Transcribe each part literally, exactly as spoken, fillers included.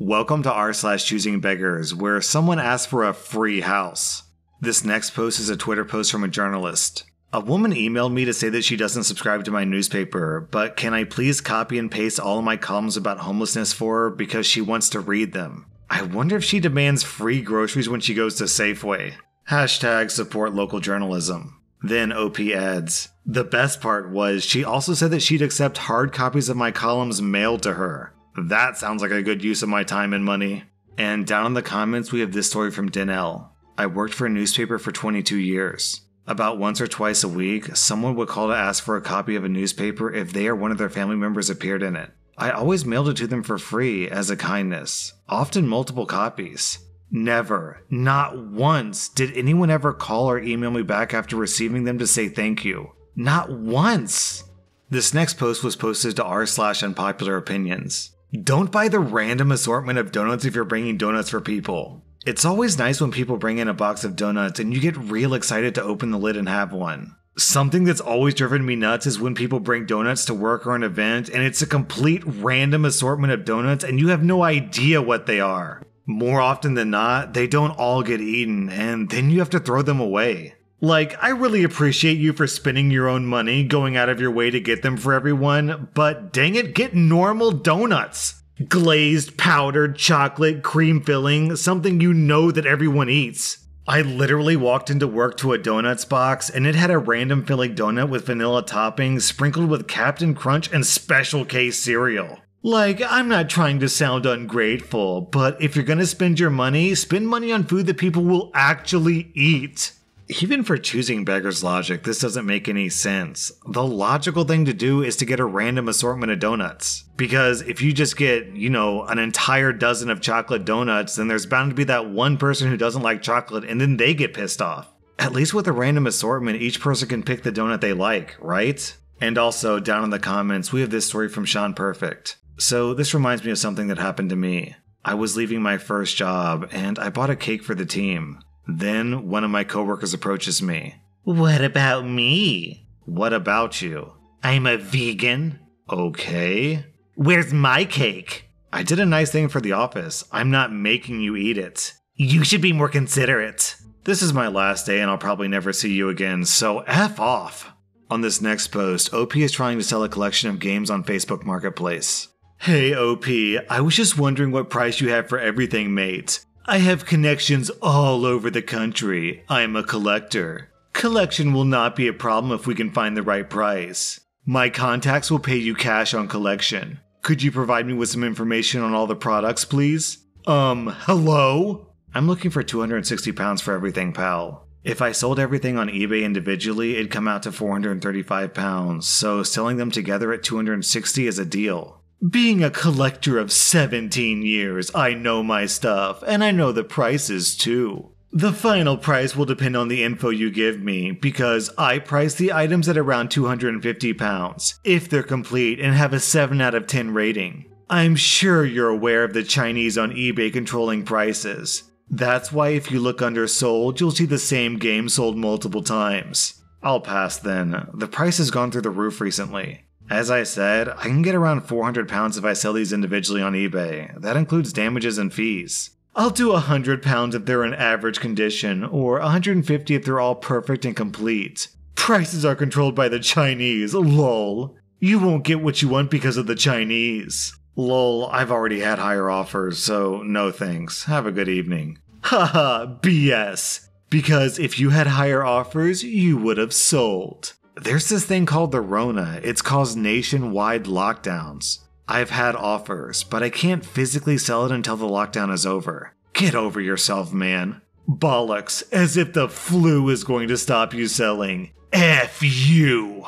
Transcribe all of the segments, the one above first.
Welcome to r slash choosing beggars, where someone asked for a free house. This next post is a Twitter post from a journalist. A woman emailed me to say that she doesn't subscribe to my newspaper, but can I please copy and paste all of my columns about homelessness for her because she wants to read them. I wonder if she demands free groceries when she goes to Safeway. Hashtag support local journalism. Then O P adds, the best part was she also said that she'd accept hard copies of my columns mailed to her. That sounds like a good use of my time and money. And down in the comments we have this story from Denell. I worked for a newspaper for twenty-two years. About once or twice a week, someone would call to ask for a copy of a newspaper if they or one of their family members appeared in it. I always mailed it to them for free as a kindness, often multiple copies. Never, not once, did anyone ever call or email me back after receiving them to say thank you. Not once! This next post was posted to r slash unpopular opinions. Don't buy the random assortment of donuts if you're bringing donuts for people. It's always nice when people bring in a box of donuts and you get real excited to open the lid and have one. Something that's always driven me nuts is when people bring donuts to work or an event and it's a complete random assortment of donuts and you have no idea what they are. More often than not, they don't all get eaten, and then you have to throw them away. Like, I really appreciate you for spending your own money, going out of your way to get them for everyone, but dang it, get normal donuts! Glazed, powdered, chocolate, cream filling, something you know that everyone eats. I literally walked into work to a donuts box, and it had a random filling donut with vanilla toppings sprinkled with Captain Crunch and Special K cereal. Like, I'm not trying to sound ungrateful, but if you're gonna spend your money, spend money on food that people will actually eat. Even for choosing beggar's logic, this doesn't make any sense. The logical thing to do is to get a random assortment of donuts. Because if you just get, you know, an entire dozen of chocolate donuts, then there's bound to be that one person who doesn't like chocolate and then they get pissed off. At least with a random assortment, each person can pick the donut they like, right? And also, down in the comments, we have this story from Sean Perfect. So this reminds me of something that happened to me. I was leaving my first job, and I bought a cake for the team. Then one of my coworkers approaches me. What about me? What about you? I'm a vegan. Okay. Where's my cake? I did a nice thing for the office. I'm not making you eat it. You should be more considerate. This is my last day and I'll probably never see you again, so F off. On this next post, O P is trying to sell a collection of games on Facebook Marketplace. Hey O P, I was just wondering what price you have for everything, mate. I have connections all over the country. I am a collector. Collection will not be a problem if we can find the right price. My contacts will pay you cash on collection. Could you provide me with some information on all the products, please? Um, hello? I'm looking for two hundred sixty pounds for everything, pal. If I sold everything on eBay individually, it'd come out to four hundred thirty-five pounds, so selling them together at two hundred sixty is a deal. Being a collector of seventeen years, I know my stuff, and I know the prices too. The final price will depend on the info you give me, because I price the items at around two hundred fifty pounds, if they're complete and have a seven out of ten rating. I'm sure you're aware of the Chinese on eBay controlling prices. That's why if you look under sold, you'll see the same game sold multiple times. I'll pass then. The price has gone through the roof recently. As I said, I can get around four hundred pounds if I sell these individually on eBay. That includes damages and fees. I'll do one hundred pounds if they're in average condition, or one hundred fifty if they're all perfect and complete. Prices are controlled by the Chinese, lol. You won't get what you want because of the Chinese. Lol, I've already had higher offers, so no thanks. Have a good evening. Haha, B S. Because if you had higher offers, you would have sold. There's this thing called the Rona. It's caused nationwide lockdowns. I've had offers, but I can't physically sell it until the lockdown is over. Get over yourself, man. Bollocks, as if the flu is going to stop you selling. F you!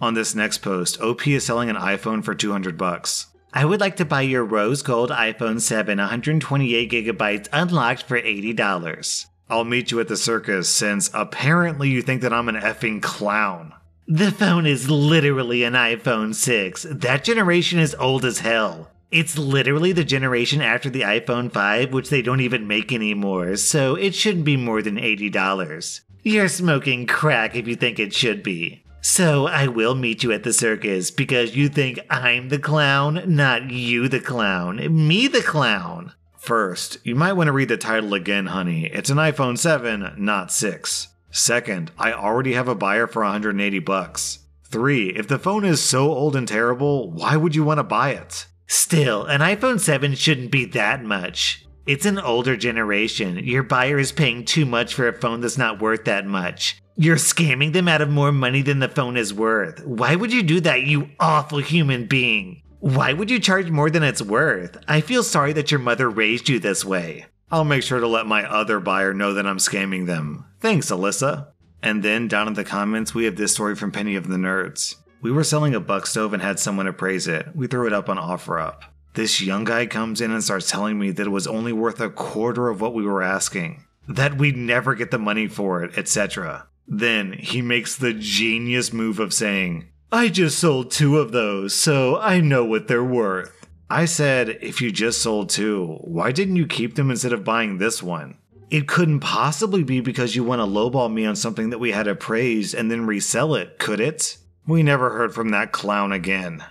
On this next post, O P is selling an iPhone for two hundred bucks. I would like to buy your rose gold iPhone seven one hundred twenty-eight gigabytes unlocked for eighty dollars. I'll meet you at the circus since apparently you think that I'm an effing clown. The phone is literally an iPhone six. That generation is old as hell. It's literally the generation after the iPhone five, which they don't even make anymore, so it shouldn't be more than eighty dollars. You're smoking crack if you think it should be. So I will meet you at the circus because you think I'm the clown, not you the clown, me the clown. First, you might want to read the title again, honey. It's an iPhone seven, not six. Second, I already have a buyer for one hundred eighty bucks. Three, if the phone is so old and terrible, why would you want to buy it? Still, an iPhone seven shouldn't be that much. It's an older generation. Your buyer is paying too much for a phone that's not worth that much. You're scamming them out of more money than the phone is worth. Why would you do that, you awful human being? Why would you charge more than it's worth? I feel sorry that your mother raised you this way. I'll make sure to let my other buyer know that I'm scamming them. Thanks, Alyssa. And then down in the comments, we have this story from Penny of the Nerds. We were selling a buck stove and had someone appraise it. We threw it up on OfferUp. This young guy comes in and starts telling me that it was only worth a quarter of what we were asking, that we'd never get the money for it, et cetera. Then he makes the genius move of saying, I just sold two of those, so I know what they're worth. I said, if you just sold two, why didn't you keep them instead of buying this one? It couldn't possibly be because you want to lowball me on something that we had appraised and then resell it, could it? We never heard from that clown again.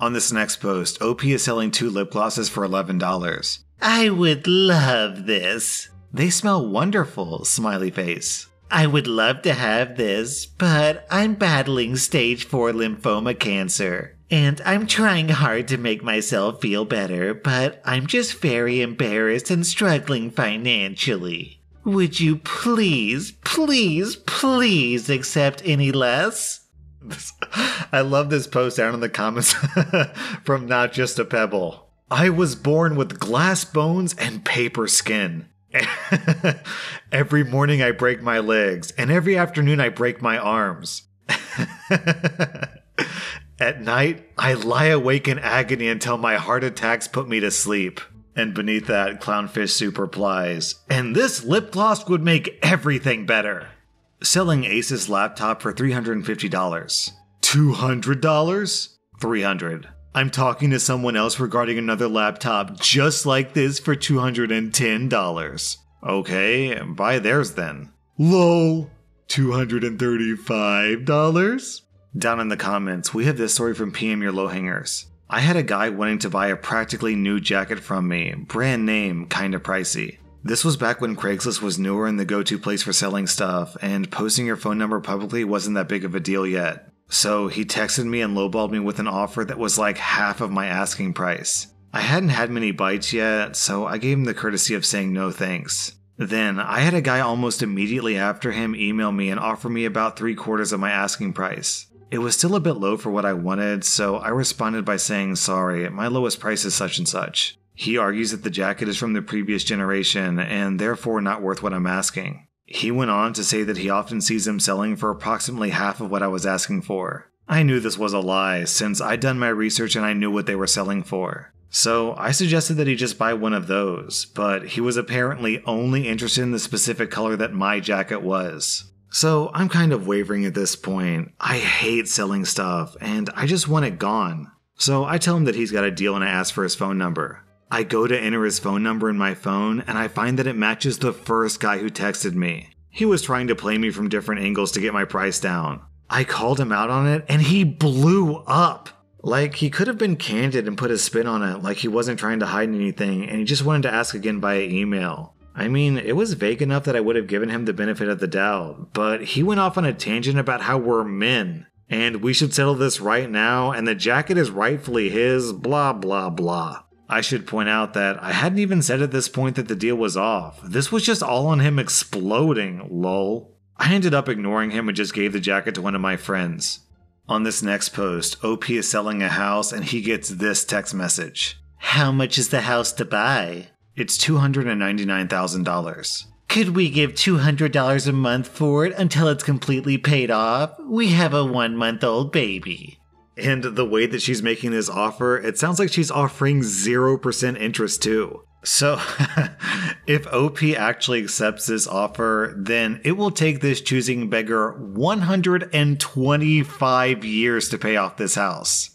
On this next post, O P is selling two lip glosses for eleven dollars. I would love this. They smell wonderful, smiley face. I would love to have this, but I'm battling stage four lymphoma cancer. And I'm trying hard to make myself feel better, but I'm just very embarrassed and struggling financially. Would you please, please, please accept any less? I love this post down in the comments from Not Just a Pebble. I was born with glass bones and paper skin. Every morning I break my legs, and every afternoon I break my arms. At night, I lie awake in agony until my heart attacks put me to sleep. And beneath that, Clownfish Soup replies, and this lip gloss would make everything better. Selling Asus laptop for three hundred fifty dollars. two hundred dollars? three hundred dollars. I'm talking to someone else regarding another laptop just like this for two hundred ten dollars. Okay, buy theirs then. Lol. two hundred thirty-five dollars? Down in the comments, we have this story from P M Your Low Hangers. I had a guy wanting to buy a practically new jacket from me, brand name, kinda pricey. This was back when Craigslist was newer and the go-to place for selling stuff, and posting your phone number publicly wasn't that big of a deal yet. So he texted me and lowballed me with an offer that was like half of my asking price. I hadn't had many bites yet, so I gave him the courtesy of saying no thanks. Then, I had a guy almost immediately after him email me and offer me about three quarters of my asking price. It was still a bit low for what I wanted, so I responded by saying, sorry, my lowest price is such and such. He argues that the jacket is from the previous generation and therefore not worth what I'm asking. He went on to say that he often sees him selling for approximately half of what I was asking for. I knew this was a lie, since I'd done my research and I knew what they were selling for. So I suggested that he just buy one of those, but he was apparently only interested in the specific color that my jacket was. So I'm kind of wavering at this point. I hate selling stuff, and I just want it gone. So I tell him that he's got a deal and I ask for his phone number. I go to enter his phone number in my phone, and I find that it matches the first guy who texted me. He was trying to play me from different angles to get my price down. I called him out on it, and he blew up. Like, he could have been candid and put his spin on it, like he wasn't trying to hide anything, and he just wanted to ask again via email. I mean, it was vague enough that I would have given him the benefit of the doubt, but he went off on a tangent about how we're men, and we should settle this right now, and the jacket is rightfully his, blah blah blah. I should point out that I hadn't even said at this point that the deal was off. This was just all on him exploding, lol. I ended up ignoring him and just gave the jacket to one of my friends. On this next post, O P is selling a house and he gets this text message. How much is the house to buy? It's two hundred ninety-nine thousand dollars. Could we give two hundred dollars a month for it until it's completely paid off? We have a one-month-old baby. And the way that she's making this offer, it sounds like she's offering zero percent interest too. So, if O P actually accepts this offer, then it will take this choosing beggar one hundred twenty-five years to pay off this house.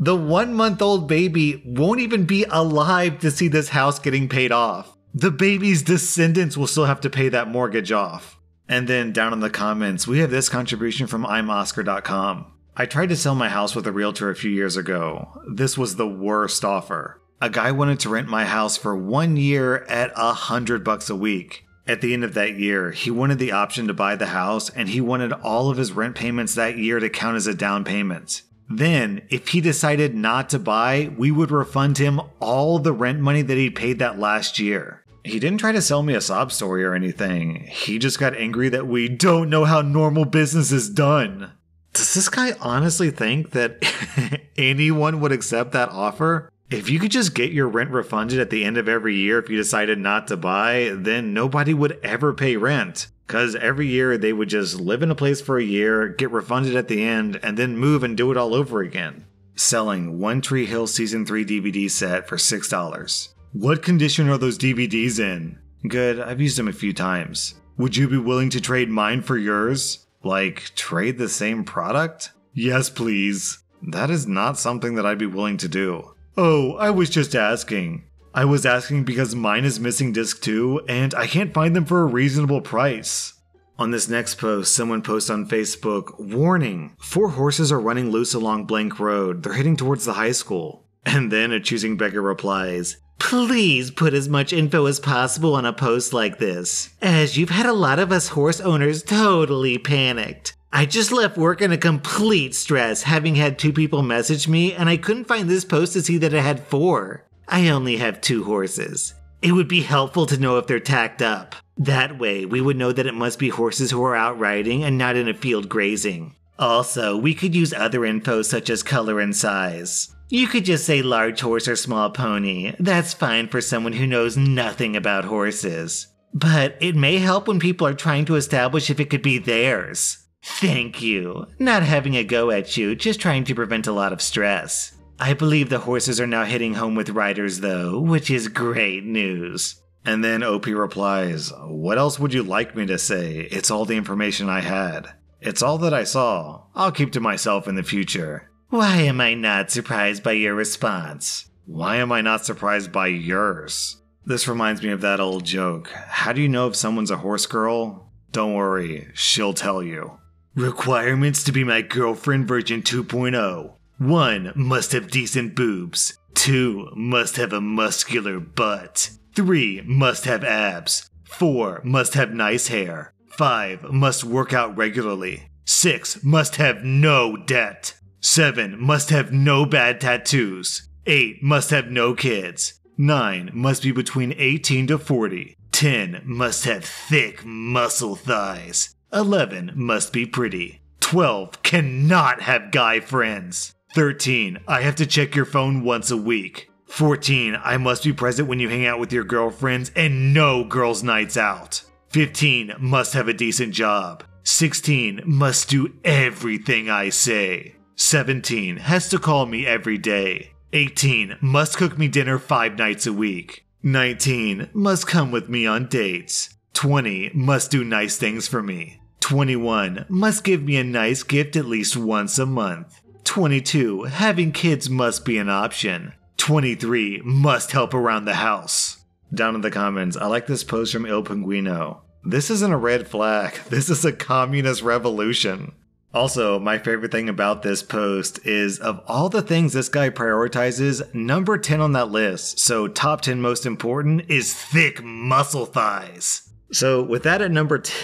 The one-month-old baby won't even be alive to see this house getting paid off. The baby's descendants will still have to pay that mortgage off. And then down in the comments, we have this contribution from I'm Oscar dot com. I tried to sell my house with a realtor a few years ago. This was the worst offer. A guy wanted to rent my house for one year at a hundred bucks a week. At the end of that year, he wanted the option to buy the house, and he wanted all of his rent payments that year to count as a down payment. Then, if he decided not to buy, we would refund him all the rent money that he paid that last year. He didn't try to sell me a sob story or anything. He just got angry that we don't know how normal business is done. Does this guy honestly think that anyone would accept that offer? If you could just get your rent refunded at the end of every year if you decided not to buy, then nobody would ever pay rent. Because every year they would just live in a place for a year, get refunded at the end, and then move and do it all over again. Selling One Tree Hill Season three D V D set for six dollars. What condition are those D V Ds in? Good, I've used them a few times. Would you be willing to trade mine for yours? Like, trade the same product? Yes, please. That is not something that I'd be willing to do. Oh, I was just asking. I was asking because mine is missing disc two, and I can't find them for a reasonable price. On this next post, someone posts on Facebook, warning, four horses are running loose along Blank Road. They're heading towards the high school. And then a Choosing Beggar replies, please put as much info as possible on a post like this, as you've had a lot of us horse owners totally panicked. I just left work in a complete stress, having had two people message me, and I couldn't find this post to see that it had four. I only have two horses. It would be helpful to know if they're tacked up. That way, we would know that it must be horses who are out riding and not in a field grazing. Also, we could use other info such as color and size. You could just say large horse or small pony. That's fine for someone who knows nothing about horses. But it may help when people are trying to establish if it could be theirs. Thank you. Not having a go at you, just trying to prevent a lot of stress. I believe the horses are now hitting home with riders, though, which is great news. And then O P replies, what else would you like me to say? It's all the information I had. It's all that I saw. I'll keep to myself in the future. Why am I not surprised by your response? Why am I not surprised by yours? This reminds me of that old joke. How do you know if someone's a horse girl? Don't worry, she'll tell you. Requirements to be my girlfriend version two point oh. one. Must have decent boobs. two. Must have a muscular butt. three. Must have abs. four. Must have nice hair. five. Must work out regularly. six. Must have no debt. seven. Must have no bad tattoos. eight. Must have no kids. nine. Must be between eighteen to forty. ten. Must have thick muscle thighs. eleven. Must be pretty. twelve. Cannot have guy friends. thirteen. I have to check your phone once a week. fourteen. I must be present when you hang out with your girlfriends and no girls' nights out. fifteen. Must have a decent job. sixteen. Must do everything I say. seventeen. Has to call me every day. eighteen. Must cook me dinner five nights a week. nineteen. Must come with me on dates. twenty. Must do nice things for me. twenty-one. Must give me a nice gift at least once a month. twenty-two. Having kids must be an option. twenty-three. Must help around the house. Down in the comments, I like this post from Il Pinguino. This isn't a red flag. This is a communist revolution. Also, my favorite thing about this post is, of all the things this guy prioritizes, number ten on that list, so top ten most important, is thick muscle thighs. So with that at number t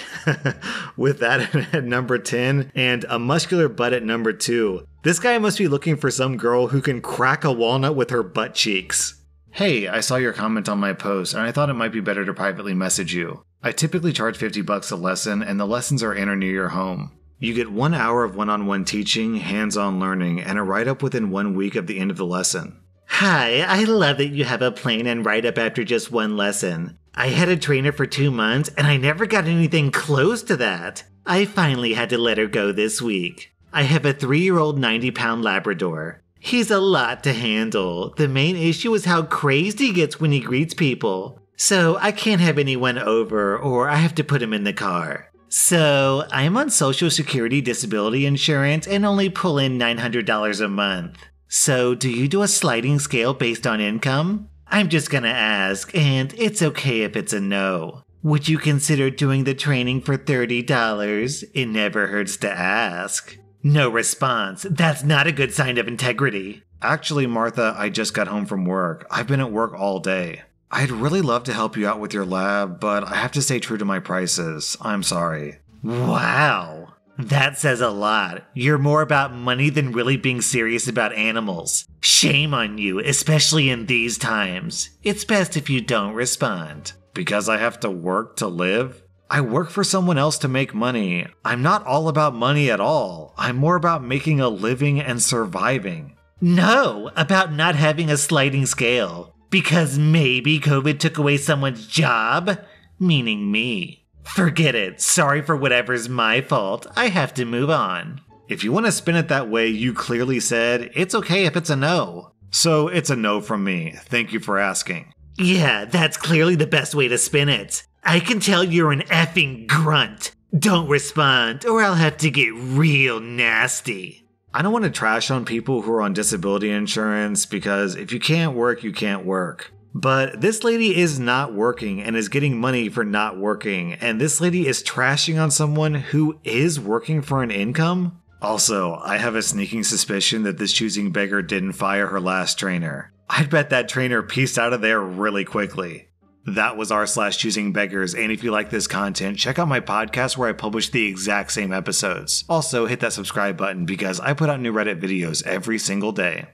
with that at number ten and a muscular butt at number two, this guy must be looking for some girl who can crack a walnut with her butt cheeks. Hey, I saw your comment on my post and I thought it might be better to privately message you. I typically charge fifty bucks a lesson and the lessons are in or near your home. You get one hour of one-on-one teaching, hands-on learning, and a write-up within one week of the end of the lesson. Hi, I love that you have a plan and write-up after just one lesson. I had a trainer for two months, and I never got anything close to that. I finally had to let her go this week. I have a three-year-old ninety-pound Labrador. He's a lot to handle. The main issue is how crazed he gets when he greets people. So I can't have anyone over, or I have to put him in the car. So I'm on Social Security Disability Insurance and only pull in nine hundred dollars a month. So do you do a sliding scale based on income? I'm just gonna ask, and it's okay if it's a no. Would you consider doing the training for thirty dollars? It never hurts to ask. No response. That's not a good sign of integrity. Actually, Martha, I just got home from work. I've been at work all day. I'd really love to help you out with your lab, but I have to stay true to my prices. I'm sorry. Wow. That says a lot. You're more about money than really being serious about animals. Shame on you, especially in these times. It's best if you don't respond. Because I have to work to live? I work for someone else to make money. I'm not all about money at all. I'm more about making a living and surviving. No, about not having a sliding scale. Because maybe COVID took away someone's job, meaning me. Forget it. Sorry for whatever's my fault. I have to move on. If you want to spin it that way, you clearly said, it's okay if it's a no. So it's a no from me. Thank you for asking. Yeah, that's clearly the best way to spin it. I can tell you're an effing grunt. Don't respond, or I'll have to get real nasty. I don't want to trash on people who are on disability insurance because if you can't work, you can't work. But this lady is not working and is getting money for not working, and this lady is trashing on someone who is working for an income? Also, I have a sneaking suspicion that this choosing beggar didn't fire her last trainer. I'd bet that trainer pieced out of there really quickly. That was r slash choosing beggars, and if you like this content, check out my podcast where I publish the exact same episodes. Also, hit that subscribe button because I put out new Reddit videos every single day.